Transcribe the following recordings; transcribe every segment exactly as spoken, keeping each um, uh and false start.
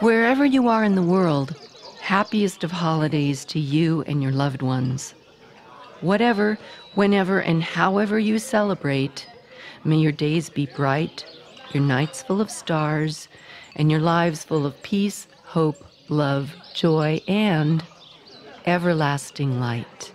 Wherever you are in the world, happiest of holidays to you and your loved ones. Whatever, whenever, and however you celebrate, may your days be bright, your nights full of stars, and your lives full of peace, hope, love, joy, and everlasting light.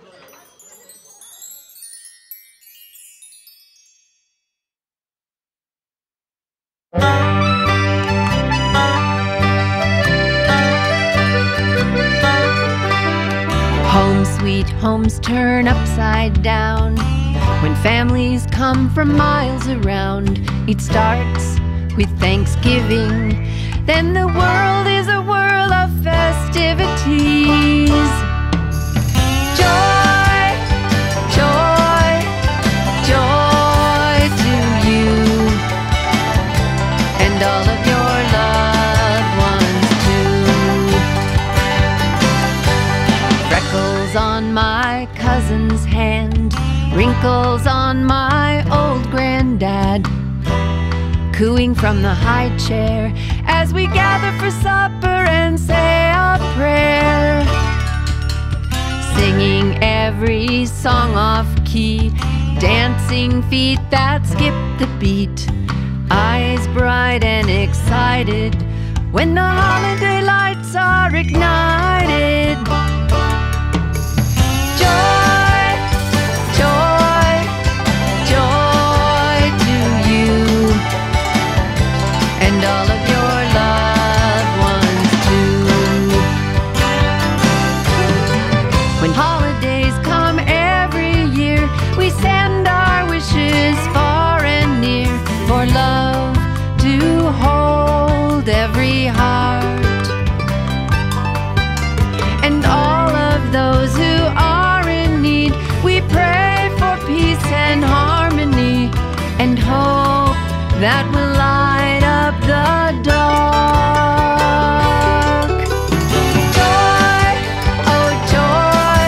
Home sweet homes turn upside down when families come from miles around. It starts with Thanksgiving, then the world is a whirl of festivities. Joy, joy, joy to you and all of your loved ones too. Freckles on my cousin's hand, wrinkles on my old granddad, cooing from the high chair as we gather for supper and say a prayer. Singing every song off key, dancing feet that skip the beat, eyes bright and excited when the holiday lights are ignited. That will light up the dark. Joy, oh joy,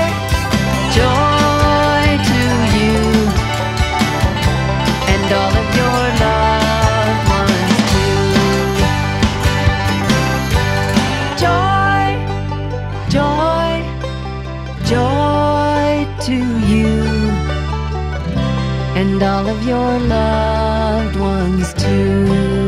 joy to you and all of your loved ones too. Joy, joy, joy to you and all of your loved ones too.